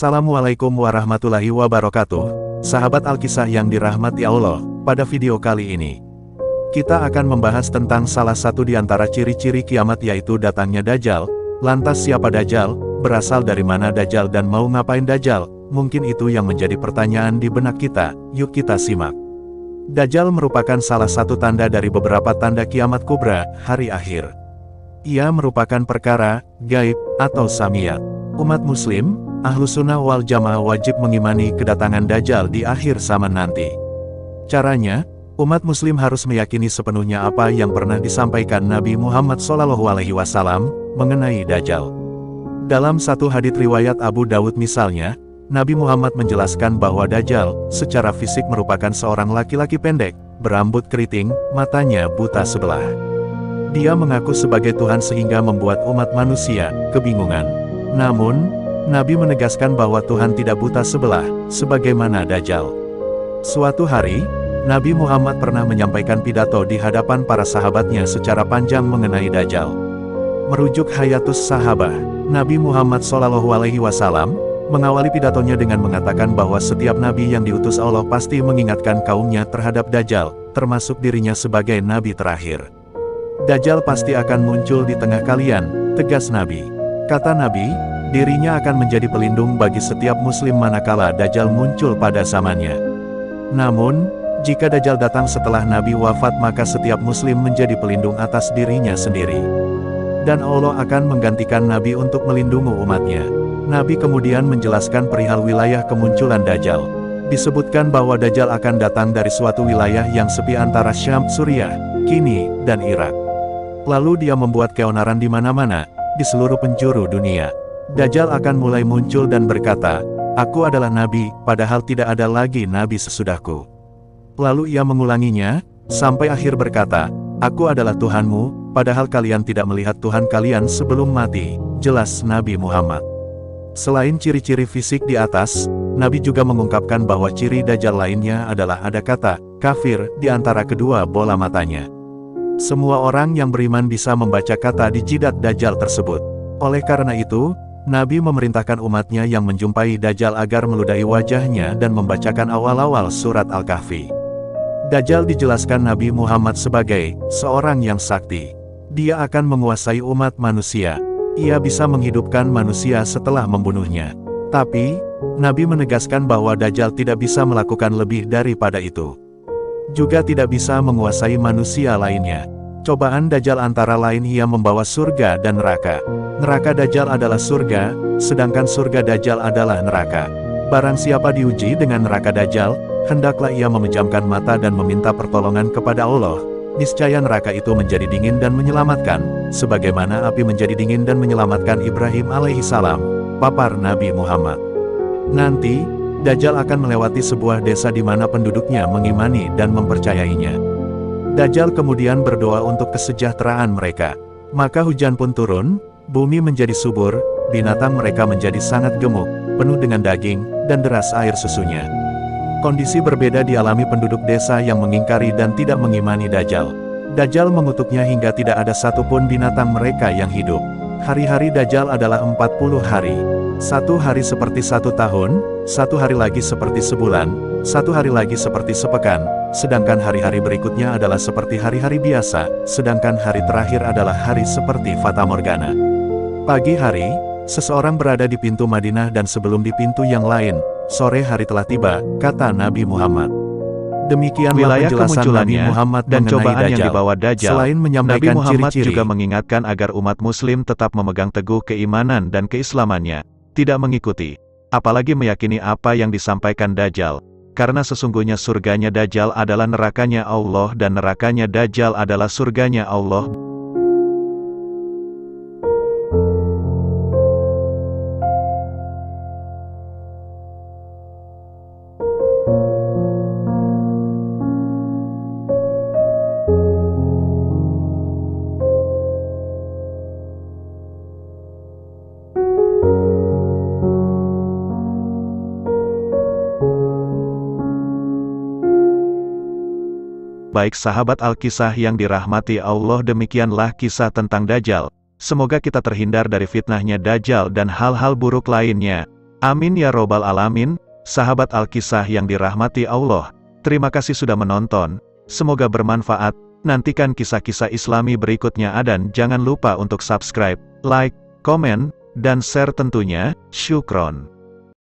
Assalamualaikum warahmatullahi wabarakatuh, sahabat Al-Kisah yang dirahmati Allah. Pada video kali ini, kita akan membahas tentang salah satu di antara ciri-ciri kiamat, yaitu datangnya Dajjal. Lantas siapa Dajjal? Berasal dari mana Dajjal dan mau ngapain Dajjal? Mungkin itu yang menjadi pertanyaan di benak kita. Yuk kita simak. Dajjal merupakan salah satu tanda dari beberapa tanda kiamat kubra, hari akhir. Ia merupakan perkara gaib atau samiyat. Umat muslim Ahlus Sunnah wal Jamaah wajib mengimani kedatangan Dajjal di akhir zaman nanti. Caranya, umat muslim harus meyakini sepenuhnya apa yang pernah disampaikan Nabi Muhammad SAW mengenai Dajjal. Dalam satu hadits riwayat Abu Dawud misalnya, Nabi Muhammad menjelaskan bahwa Dajjal secara fisik merupakan seorang laki-laki pendek, berambut keriting, matanya buta sebelah. Dia mengaku sebagai Tuhan sehingga membuat umat manusia kebingungan. Namun, Nabi menegaskan bahwa Tuhan tidak buta sebelah, sebagaimana Dajjal. Suatu hari, Nabi Muhammad pernah menyampaikan pidato di hadapan para sahabatnya secara panjang mengenai Dajjal. Merujuk Hayatus Sahabah, Nabi Muhammad SAW mengawali pidatonya dengan mengatakan bahwa setiap nabi yang diutus Allah pasti mengingatkan kaumnya terhadap Dajjal, termasuk dirinya sebagai nabi terakhir. Dajjal pasti akan muncul di tengah kalian, tegas Nabi. Kata Nabi, dirinya akan menjadi pelindung bagi setiap muslim manakala Dajjal muncul pada zamannya. Namun, jika Dajjal datang setelah Nabi wafat, maka setiap muslim menjadi pelindung atas dirinya sendiri. Dan Allah akan menggantikan Nabi untuk melindungi umatnya. Nabi kemudian menjelaskan perihal wilayah kemunculan Dajjal. Disebutkan bahwa Dajjal akan datang dari suatu wilayah yang sepi antara Syam, Suriah, Kini, dan Irak. Lalu dia membuat keonaran di mana-mana, di seluruh penjuru dunia. Dajjal akan mulai muncul dan berkata, "Aku adalah Nabi," padahal tidak ada lagi Nabi sesudahku. Lalu ia mengulanginya, sampai akhir berkata, "Aku adalah Tuhanmu," padahal kalian tidak melihat Tuhan kalian sebelum mati, jelas Nabi Muhammad. Selain ciri-ciri fisik di atas, Nabi juga mengungkapkan bahwa ciri Dajjal lainnya adalah ada kata kafir di antara kedua bola matanya. Semua orang yang beriman bisa membaca kata di jidat Dajjal tersebut. Oleh karena itu, Nabi memerintahkan umatnya yang menjumpai Dajjal agar meludahi wajahnya dan membacakan awal-awal surat Al-Kahfi. Dajjal dijelaskan Nabi Muhammad sebagai seorang yang sakti. Dia akan menguasai umat manusia. Ia bisa menghidupkan manusia setelah membunuhnya. Tapi, Nabi menegaskan bahwa Dajjal tidak bisa melakukan lebih daripada itu. Juga tidak bisa menguasai manusia lainnya. Cobaan Dajjal antara lain ia membawa surga dan neraka. Neraka Dajjal adalah surga, sedangkan surga Dajjal adalah neraka. Barang siapa diuji dengan neraka Dajjal, hendaklah ia memejamkan mata dan meminta pertolongan kepada Allah. Niscaya neraka itu menjadi dingin dan menyelamatkan, sebagaimana api menjadi dingin dan menyelamatkan Ibrahim alaihissalam, papar Nabi Muhammad. Nanti, Dajjal akan melewati sebuah desa di mana penduduknya mengimani dan mempercayainya. Dajjal kemudian berdoa untuk kesejahteraan mereka. Maka hujan pun turun, bumi menjadi subur, binatang mereka menjadi sangat gemuk, penuh dengan daging, dan deras air susunya. Kondisi berbeda dialami penduduk desa yang mengingkari dan tidak mengimani Dajjal. Dajjal mengutuknya hingga tidak ada satupun binatang mereka yang hidup. Hari-hari Dajjal adalah 40 hari. Satu hari seperti satu tahun, satu hari lagi seperti sebulan, satu hari lagi seperti sepekan, sedangkan hari-hari berikutnya adalah seperti hari-hari biasa, sedangkan hari terakhir adalah hari seperti Fata Morgana. Pagi hari, seseorang berada di pintu Madinah dan sebelum di pintu yang lain, sore hari telah tiba, kata Nabi Muhammad. Demikian wilayah kemunculannya Nabi Muhammad dan cobaan yang dibawa Dajjal. Selain menyampaikan ciri-ciri, juga mengingatkan agar umat muslim tetap memegang teguh keimanan dan keislamannya, tidak mengikuti, apalagi meyakini apa yang disampaikan Dajjal. Karena sesungguhnya surganya Dajjal adalah nerakanya Allah dan nerakanya Dajjal adalah surganya Allah. Baik sahabat Al-Kisah yang dirahmati Allah, demikianlah kisah tentang Dajjal. Semoga kita terhindar dari fitnahnya Dajjal dan hal-hal buruk lainnya. Amin ya robbal alamin. Sahabat Al-Kisah yang dirahmati Allah, terima kasih sudah menonton, semoga bermanfaat. Nantikan kisah-kisah Islami berikutnya, dan jangan lupa untuk subscribe, like, komen, dan share tentunya. Syukron.